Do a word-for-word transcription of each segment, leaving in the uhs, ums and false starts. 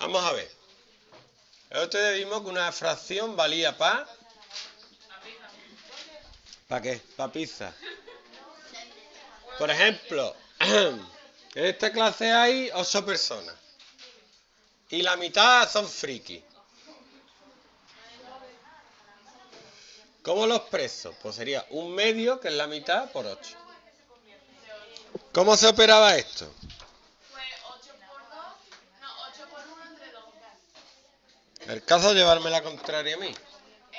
Vamos a ver. Ustedes vimos que una fracción valía para... ¿Para qué? Para pizza. Por ejemplo, en esta clase hay ocho personas. Y la mitad son frikis. ¿Cómo los expreso? Pues sería un medio, que es la mitad, por ocho. ¿Cómo se operaba esto? Pues ocho por dos, no, ocho por uno entre dos. El caso es llevarme la contraria a mí. Es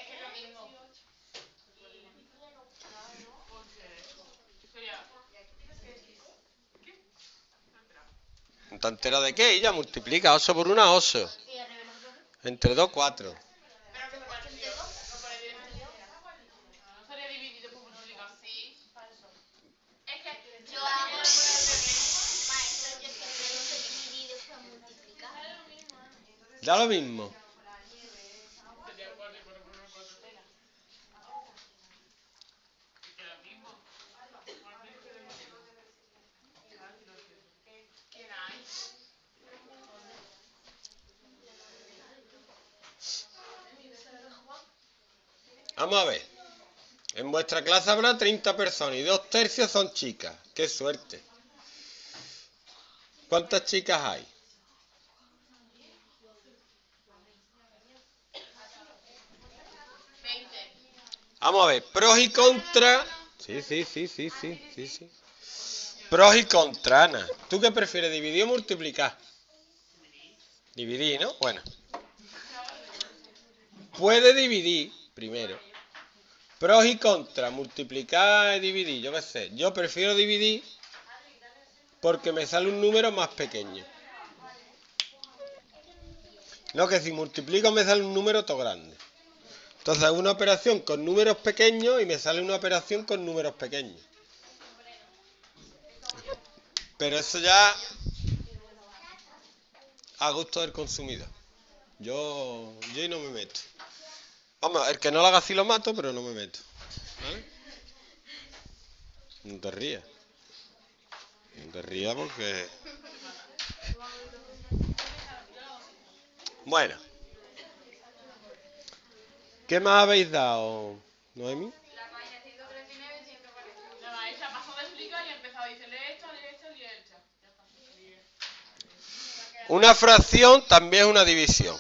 que es lo mismo. ¿Está entera de qué? Ella multiplica ocho por uno, ocho. Entre dos, cuatro. Da lo mismo. Vamos a ver. En vuestra clase habrá treinta personas y dos tercios son chicas. ¡Qué suerte! ¿Cuántas chicas hay? Vamos a ver, pros y contras. Sí, sí, sí, sí, sí, sí, sí. Pros y contras, Ana. ¿Tú qué prefieres, dividir o multiplicar? Dividir, ¿no? Bueno. Puede dividir, primero. Pros y contras, multiplicar y dividir, yo qué sé. Yo prefiero dividir porque me sale un número más pequeño. No, que si multiplico me sale un número todo grande. Entonces hago una operación con números pequeños y me sale una operación con números pequeños. Pero eso ya a gusto del consumidor. Yo, yo ahí no me meto. Vamos, el que no lo haga así lo mato, pero no me meto. ¿Vale? No te rías. No te rías porque... Bueno. ¿Qué más habéis dado, Noemi? La página ciento treinta y nueve, ciento cuarenta. La maestra pasó de explicar y empezó a decir, lee esto, lee esto, lee esto. Una fracción también es una división.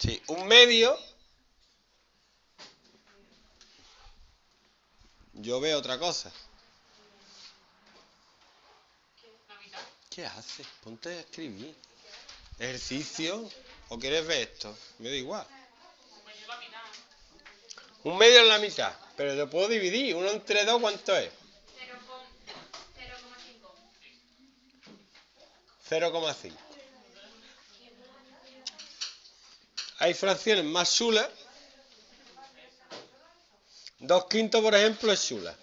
Sí, un medio. Yo veo otra cosa. ¿Qué haces? Ponte a escribir. Ejercicio. ¿O quieres ver esto? Me da igual. Un medio en la mitad. Pero lo puedo dividir. Uno entre dos, ¿cuánto es? cero coma cinco. Hay fracciones más chulas. Dos quintos, por ejemplo, es chula.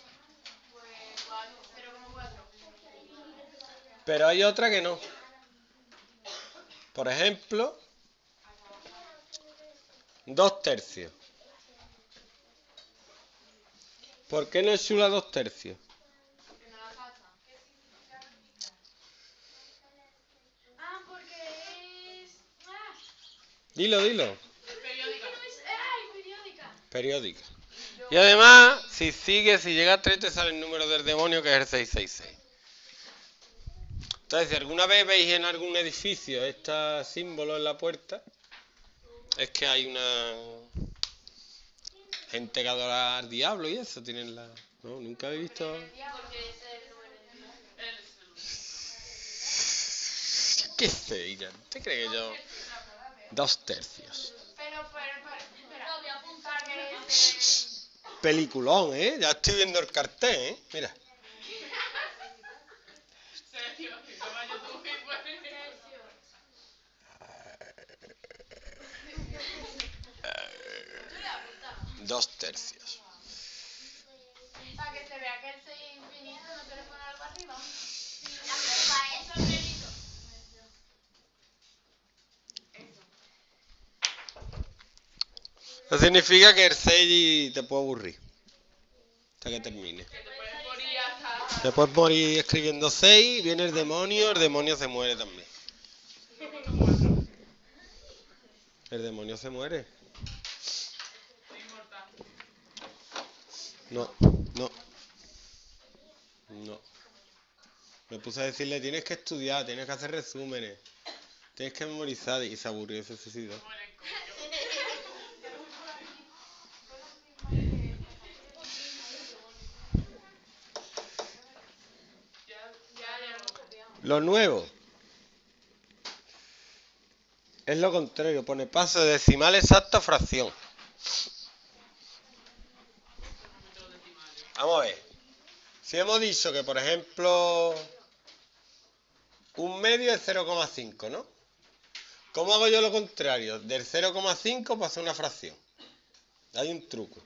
Pero hay otra que no. Por ejemplo... Dos tercios. ¿Por qué no es chula dos tercios? Ah, porque es... Dilo, dilo. Periódica. Periódica. Periódica. Y además, si sigue, si llega a tres, te sale el número del demonio, que es el seiscientos sesenta y seis. Entonces, si alguna vez veis en algún edificio este símbolo en la puerta... Es que hay una gente que adora al diablo y eso, tienen la... No, nunca he visto... ¿Qué sé, Ian? ¿Te crees que yo...? Dos tercios. Pero, pero, pero... Peliculón, ¿eh? Ya estoy viendo el cartel, ¿eh? Mira. Dos tercios. Para que se vea que el seis es infinito, ¿no quieres poner algo arriba? Para eso es... Eso significa que el seis te puede aburrir. Hasta que termine. Que te puedes morir hasta... Te puedes morir escribiendo seis, viene el demonio, el demonio se muere también. El demonio se muere. No, no. No. Me puse a decirle, tienes que estudiar, tienes que hacer resúmenes, tienes que memorizar, y se aburrió y se suicidó. Lo nuevo es lo contrario, pone paso de decimal exacto a fracción. Vamos a ver. Si hemos dicho que, por ejemplo, un medio es cero coma cinco, ¿no? ¿Cómo hago yo lo contrario? Del cero coma cinco paso a una fracción. Hay un truco.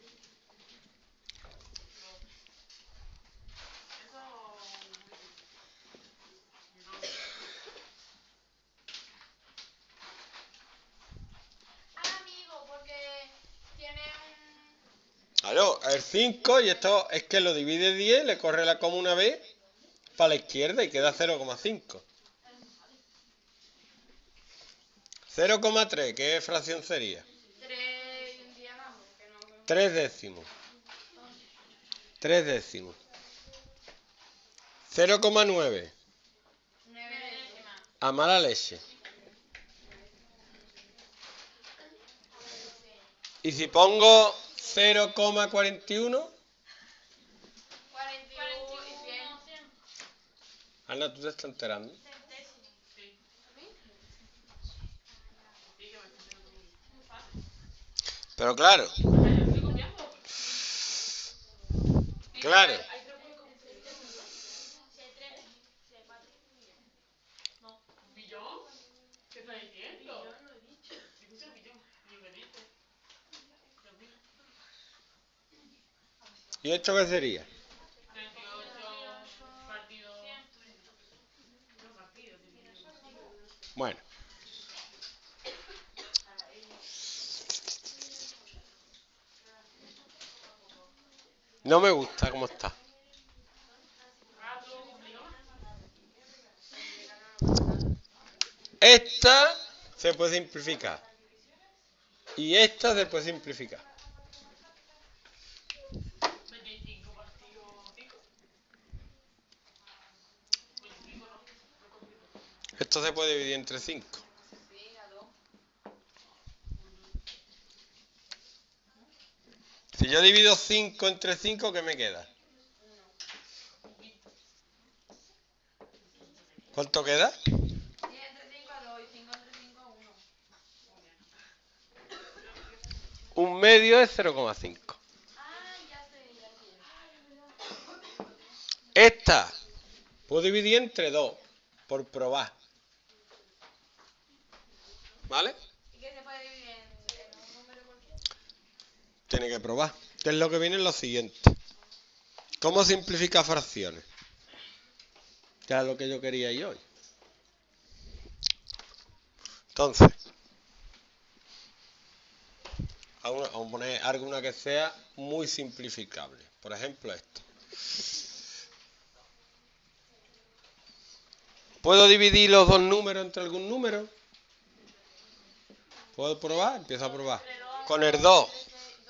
Claro, el cinco, y esto es que lo divide diez, le corre la coma una vez para la izquierda y queda cero coma cinco. cero coma tres, ¿qué fracción sería? tres décimos. tres décimos. cero coma nueve. A mala leche. Y si pongo cero coma cuarenta y uno. Ana, ¿tú te estás enterando? Pero claro. Claro. ¿Y esto qué sería? Bueno. No me gusta cómo está. Esta se puede simplificar. Y esta se puede simplificar. Esto se puede dividir entre cinco. Si yo divido cinco entre cinco, ¿qué me queda? ¿Cuánto queda? Un medio es cero coma cinco. Esta puedo dividir entre dos por probar. ¿Vale? ¿Y qué se puede dividir en un número cualquiera? Tiene que probar. ¿Qué es lo que viene en lo siguiente? ¿Cómo simplifica fracciones? Que era lo que yo quería ir hoy. Entonces, vamos a poner alguna que sea muy simplificable. Por ejemplo, esto. ¿Puedo dividir los dos números entre algún número? ¿Puedo probar? Empiezo a probar. Con el dos.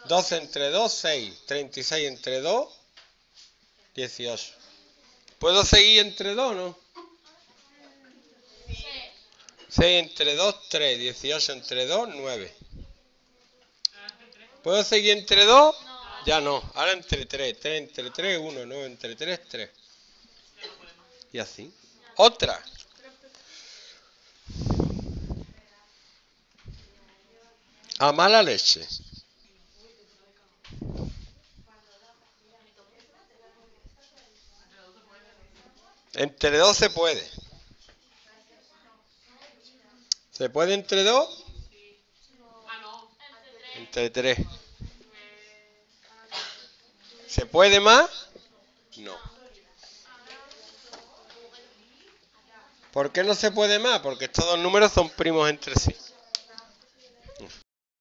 doce entre dos, seis. treinta y seis entre dos, dieciocho. ¿Puedo seguir entre dos, no? Sí. seis entre dos, tres. dieciocho entre dos, nueve. ¿Puedo seguir entre dos? No. Ya no. Ahora entre tres. tres entre tres, uno. nueve entre tres, tres. Y así. Otra. A mala leche. Entre dos se puede. ¿Se puede entre dos? Entre tres. ¿Se puede más? No. ¿Por qué no se puede más? Porque estos dos números son primos entre sí.